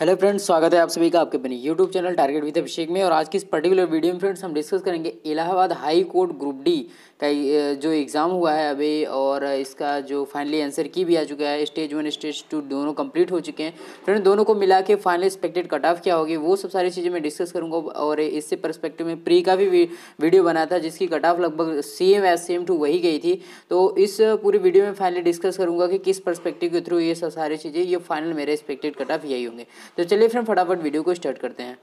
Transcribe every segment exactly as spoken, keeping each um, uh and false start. Hello friends, स्वागत है आप सभी का आपके अपने YouTube channel target with Abhishek में। और आज की इस पर्टिकुलर वीडियो में फ्रेंड्स हम डिस्कस करेंगे Allahabad high court group D का जो एग्ज़ाम हुआ है अभी, और इसका जो फाइनली आंसर की भी आ चुका है। स्टेज वन स्टेज टू दोनों कंप्लीट हो चुके हैं फ्रेंड्स। दोनों को मिला के फाइनली एक्सपेक्टेड कट ऑफ क्या होगी वो सब सारी चीज़ें मैं डिस्कस करूँगा। और इससे परस्पेक्टिव में प्री का भी वीडियो बना था जिसकी कट ऑफ लगभग सेम एज सेम टू वही गई थी। तो इस पूरी वीडियो में फाइनली डिस्कस करूँगा कि किस परस्पेक्टिव के थ्रू ये सब सारी चीज़ें, ये फाइनल मेरे एक्सपेक्टेड कट ऑफ यही होंगे। तो चलिए फ्रेंड फटाफट वीडियो को स्टार्ट करते हैं।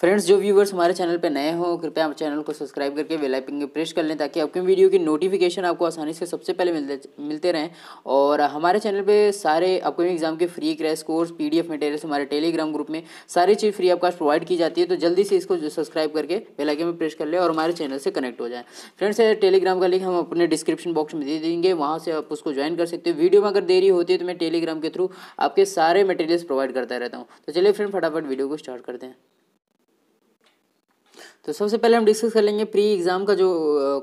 फ्रेंड्स, जो व्यूवर्स हमारे चैनल पे नए हो कृपया आप चैनल को सब्सक्राइब करके बेल आइकन प्रेस कर लें ताकि आपके वीडियो की नोटिफिकेशन आपको आसानी से सबसे पहले मिलते मिलते रहें। और हमारे चैनल पे सारे अपकमिंग एग्जाम के free crash course, PDF materials, हमारे टेलीग्राम ग्रुप में सारी चीज़ फ्री आपका प्रोवाइड की जाती है। तो जल्दी से इसको सब्सक्राइब करके बेल आइकन प्रेस कर लें और हमारे चैनल से कनेक्ट हो जाए। फ्रेंड्स, टेलीग्राम का लिंक हम अपने डिस्क्रिप्शन बॉक्स में दे देंगे, वहाँ से आप उसको ज्वाइन कर सकते हो। वीडियो में अगर देरी होती है तो मैं टेलीग्राम के थ्रू आपके सारे मटेरियल्स प्रोवाइड करता रहता हूँ। तो चलिए फ्रेंड फटाफट वीडियो को स्टार्ट करते हैं। तो सबसे पहले हम डिस्कस कर लेंगे प्री एग्ज़ाम का जो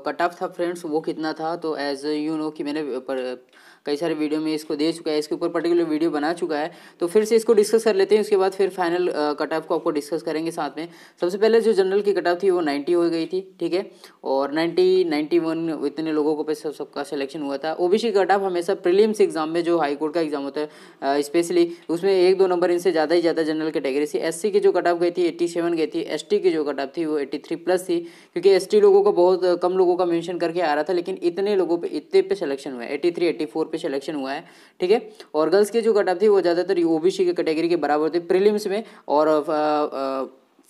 कट ऑफ था फ्रेंड्स वो कितना था। तो एज यू नो कि मैंने पर कई सारे वीडियो में इसको दे चुका है, इसके ऊपर पर्टिकुलर वीडियो बना चुका है। तो फिर से इसको डिस्कस कर लेते हैं, उसके बाद फिर फाइनल कट ऑफ को आपको डिस्कस करेंगे साथ में। सबसे पहले जो जनरल की कट ऑफ थी वो नाइन्टी हो गई थी, ठीक है। और नाइन्टी नाइन्टी वन इतने लोगों को पे सब सबका सिलेक्शन हुआ था। ओबीसी कट ऑफ हमेशा प्रीलिम्स एग्जाम में जो हाई कोर्ट का एग्जाम होता है स्पेशली उसमें एक दो नंबर इनसे ज़्यादा ही ज़्यादा जनरल कैटेगरी से। एससी की जो कट ऑफ गई थी एट्टी सेवन गई थी, एसटी की जो कट ऑफ थी वो एट्टी थ्री प्लस थी, क्योंकि एसटी लोगों को बहुत कम लोगों का मेंशन करके आ रहा था लेकिन इतने लोगों पे इतने पे सिलेक्शन हुआ है, एट्टी थ्री एट्टी फोर पे सिलेक्शन हुआ है, ठीक है। और गर्ल्स की जो कट ऑफ थी वो ज़्यादातर ओबीसी के कैटेगरी के बराबर थे प्रीलिम्स में, और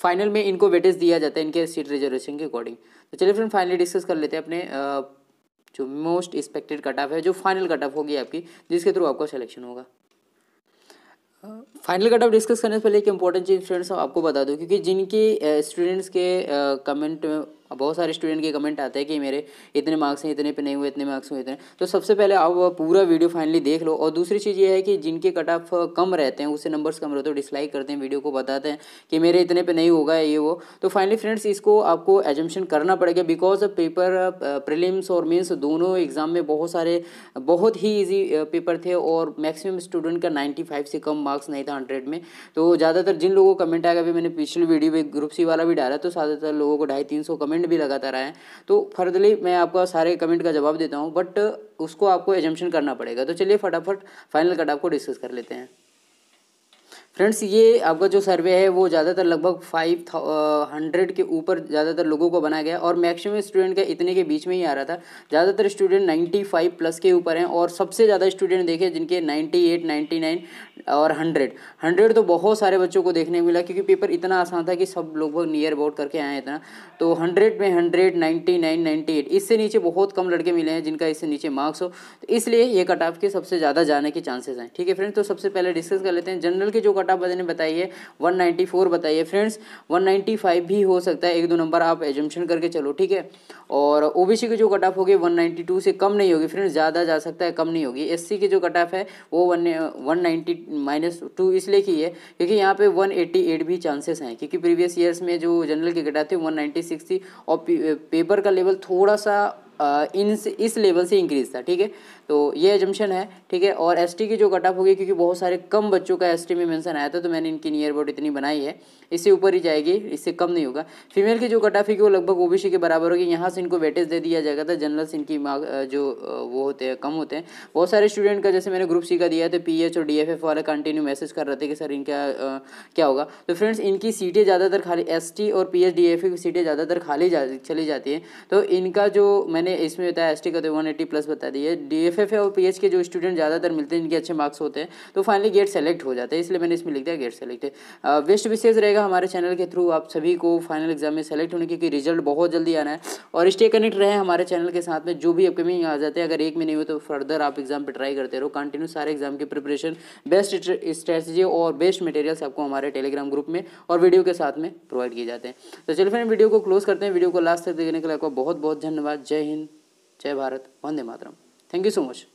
फाइनल में इनको वेटेज दिया जाता है इनके सीट रिजर्वेशन के अकॉर्डिंग। तो चलिए फ्रेंड फाइनली डिस्कस कर लेते हैं अपने आ, जो मोस्ट एक्सपेक्टेड कट ऑफ है, जो फाइनल कट ऑफ होगी आपकी जिसके थ्रू आपका सिलेक्शन होगा। फाइनल कट ऑफ डिस्कस करने से पहले एक इंपॉर्टेंट चीज़ फ्रेंड्स आपको बता दूं, क्योंकि जिनकी स्टूडेंट्स के कमेंट में बहुत सारे स्टूडेंट के कमेंट आते हैं कि मेरे इतने मार्क्स हैं, इतने पे नहीं हुए, इतने मार्क्स हुए, इतने। तो सबसे पहले आप पूरा वीडियो फाइनली देख लो। और दूसरी चीज़ ये है कि जिनके कट ऑफ कम रहते हैं, उससे नंबर्स कम रहते हैं, डिसलाइक करते हैं वीडियो को, बताते हैं कि मेरे इतने पे नहीं होगा ये वो। तो फाइनली फ्रेंड्स इसको आपको एजम्पशन करना पड़ेगा बिकॉज पेपर प्रीलिम्स और मेंस दोनों एग्ज़ाम में बहुत सारे बहुत ही ईजी पेपर थे और मैक्सिमम स्टूडेंट का नाइन्टी फाइव से कम मार्क्स नहीं था हंड्रेड में। तो ज़्यादातर जिन लोगों को कमेंट आएगा, अभी मैंने पिछली वीडियो में ग्रुप सी वाला भी डाला तो ज़्यादातर लोगों को ढाई तीन सौ कमेंट भी लगातार आए। तो फर्दरली मैं आपका सारे कमेंट का जवाब देता हूं बट उसको आपको एजम्पशन करना पड़ेगा। तो चलिए फटाफट फाइनल कट ऑफ को डिस्कस कर लेते हैं। फ्रेंड्स, ये आपका जो सर्वे है वो ज़्यादातर लगभग फाइव हंड्रेड के ऊपर ज़्यादातर लोगों को बनाया गया और मैक्सिमम स्टूडेंट का इतने के बीच में ही आ रहा था। ज़्यादातर स्टूडेंट नाइन्टी फाइव प्लस के ऊपर हैं और सबसे ज़्यादा स्टूडेंट देखे जिनके नाइन्टी एट नाइन्टी नाइन और हंड्रेड हंड्रेड तो बहुत सारे बच्चों को देखने को मिला क्योंकि पेपर इतना आसान था कि सब लोग नियर अबाउट करके आए हैं इतना। तो हंड्रेड में hundred ninety nine ninety eight इससे नीचे बहुत कम लड़के मिले हैं जिनका इससे नीचे मार्क्स हो, तो इसलिए ये कट ऑफ के सबसे ज़्यादा जाने के चांसेस हैं, ठीक है फ्रेंड्स। तो सबसे पहले डिस्कस कर लेते हैं जनरल के जो कट ऑफ ने बताइए वन नाइन्टी फोर बताइए फ्रेंड्स, वन नाइन्टी फाइव भी हो सकता है, एक दो नंबर आप एजम्पशन करके चलो, ठीक है। और ओबीसी की जो कट ऑफ होगी वन नाइन्टी टू से कम नहीं होगी फ्रेंड्स, ज़्यादा जा सकता है कम नहीं होगी। एससी की जो कट ऑफ है वो वन नाइन्टी माइनस टू इसलिए की है क्योंकि यहाँ पे वन एटी एट भी चांसेस हैं, क्योंकि प्रीवियस ईयर्स में जो जनरल की कट ऑफ थी वन नाइन्टी सिक्स थी और पेपर का लेवल थोड़ा सा इन इस लेवल से इंक्रीज था, ठीक है। तो ये एजम्पशन है, ठीक है। और एसटी की जो कट ऑफ होगी क्योंकि बहुत सारे कम बच्चों का एसटी में मेंशन आया था तो मैंने इनकी नियर अबाउट इतनी बनाई है, इससे ऊपर ही जाएगी, इससे कम नहीं होगा। फीमेल की जो कट ऑफ होगी वो लगभग ओबीसी के बराबर होगी, यहाँ से इनको वेटेज दे दिया जाएगा था। जनरल से इनकी जो वो होते हैं कम होते हैं, बहुत सारे स्टूडेंट का जैसे मैंने ग्रुप सी का दिया था पी एच और डी एफ एफ वाले कंटिन्यू मैसेज कर रहे थे कि सर इनका आ, क्या होगा। तो फ्रेंड्स इनकी सीटें ज़्यादातर खाली, एस टी और P H D F F की सीटें ज़्यादातर खाली जा चली जाती हैं। तो इनका जो मैंने इसमें बताया एस टी का तो वन एटी प्लस बता दी है, डी एफ एफ और पी एच के जो स्टूडेंट ज़्यादातर मिलते हैं जिनके अच्छे मार्क्स होते हैं तो फाइनली गेट सेलेक्ट हो जाता है, इसलिए मैंने इसमें लिख दिया गेट सेलेक्ट है। बेस्ट विशेष रहेगा हमारे चैनल के थ्रू आप सभी को फाइनल एग्जाम में सेलेक्ट होने, क्योंकि रिजल्ट बहुत जल्दी आना है। और स्टे कनेक्ट रहे हमारे चैनल के साथ में, जो भी अपकमिंग आ जाते हैं अगर एक में नहीं हो तो फर्दर आप एग्जाम पर ट्राई करते रहो कंटिन्यू। सारे एग्जाम की प्रिपरेशन, बेस्ट स्ट्रेटजी और बेस्ट मटेरियल्स आपको हमारे टेलीग्राम ग्रुप में और वीडियो के साथ में प्रोवाइड किए जाते हैं। तो चलिए फ्रेंड वीडियो को क्लोज करते हैं। वीडियो को लास्ट तक देखने के लिए आपका बहुत बहुत धन्यवाद। जय हिंद, जय भारत, वंदे मातरम। Thank you so much.